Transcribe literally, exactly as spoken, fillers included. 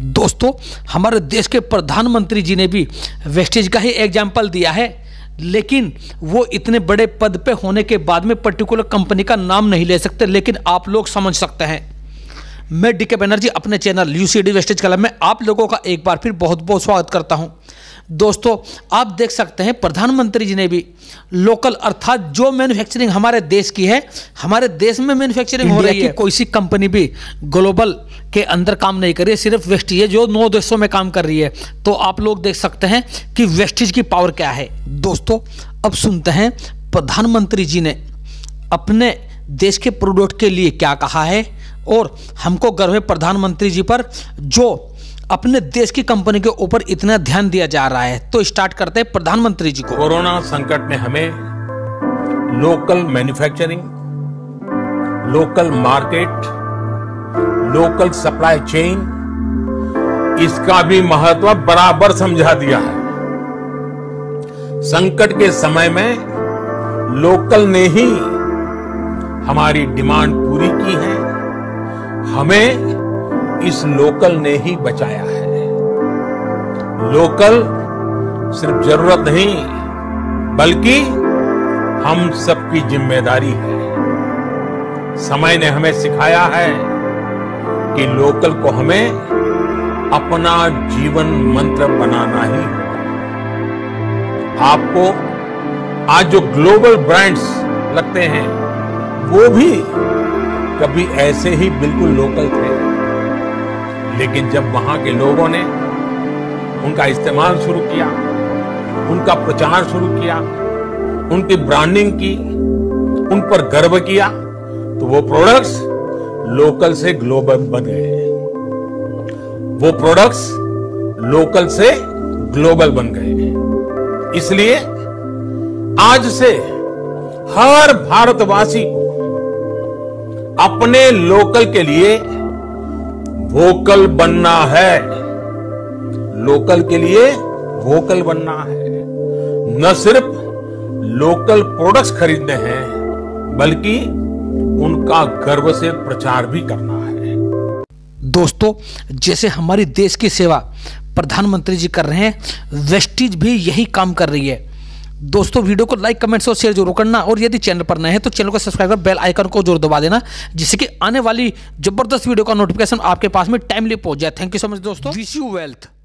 दोस्तों, हमारे देश के प्रधानमंत्री जी ने भी वेस्टेज का ही एग्जाम्पल दिया है, लेकिन वो इतने बड़े पद पे होने के बाद में पर्टिकुलर कंपनी का नाम नहीं ले सकते, लेकिन आप लोग समझ सकते हैं। मैं डीके बनर्जी अपने चैनल यूसीडी वेस्टेज कला में आप लोगों का एक बार फिर बहुत बहुत स्वागत करता हूं। दोस्तों, आप देख सकते हैं प्रधानमंत्री जी ने भी लोकल अर्थात जो मैन्युफैक्चरिंग हमारे देश की है, हमारे देश में मैन्युफैक्चरिंग हो रही है, कोई सी कंपनी भी ग्लोबल के अंदर काम नहीं कर रही है, सिर्फ वेस्टेज है जो नौ देशों में काम कर रही है। तो आप लोग देख सकते हैं कि वेस्टेज की पावर क्या है। दोस्तों, अब सुनते हैं प्रधानमंत्री जी ने अपने देश के प्रोडक्ट के लिए क्या कहा है, और हमको गर्व है प्रधानमंत्री जी पर जो अपने देश की कंपनी के ऊपर इतना ध्यान दिया जा रहा है। तो स्टार्ट करते हैं प्रधानमंत्री जी को। कोरोना संकट ने हमें local manufacturing, local market, local supply chain, इसका भी महत्व बराबर समझा दिया है। संकट के समय में लोकल ने ही हमारी डिमांड पूरी की है, हमें इस लोकल ने ही बचाया है। लोकल सिर्फ जरूरत नहीं बल्कि हम सबकी जिम्मेदारी है। समय ने हमें सिखाया है कि लोकल को हमें अपना जीवन मंत्र बनाना ही है। आपको आज जो ग्लोबल ब्रांड्स लगते हैं वो भी कभी ऐसे ही बिल्कुल लोकल थे, लेकिन जब वहां के लोगों ने उनका इस्तेमाल शुरू किया, उनका प्रचार शुरू किया, उनकी ब्रांडिंग की, उन पर गर्व किया, तो वो प्रोडक्ट्स लोकल से ग्लोबल बन गए, वो प्रोडक्ट्स लोकल से ग्लोबल बन गए। इसलिए आज से हर भारतवासी को अपने लोकल के लिए वोकल बनना है, लोकल के लिए वोकल बनना है। न सिर्फ लोकल प्रोडक्ट्स खरीदने हैं बल्कि उनका गर्व से प्रचार भी करना है। दोस्तों, जैसे हमारी देश की सेवा प्रधानमंत्री जी कर रहे हैं, वेस्टिज भी यही काम कर रही है। दोस्तों, वीडियो को लाइक, कमेंट्स और शेयर जरूर करना, और यदि चैनल पर नए हैं तो चैनल को सब्सक्राइब कर बेल आइकन को जरूर दबा देना, जिससे कि आने वाली जबरदस्त वीडियो का नोटिफिकेशन आपके पास में टाइमली पहुंच जाए। थैंक यू सो मच दोस्तों, विश यू वेल्थ।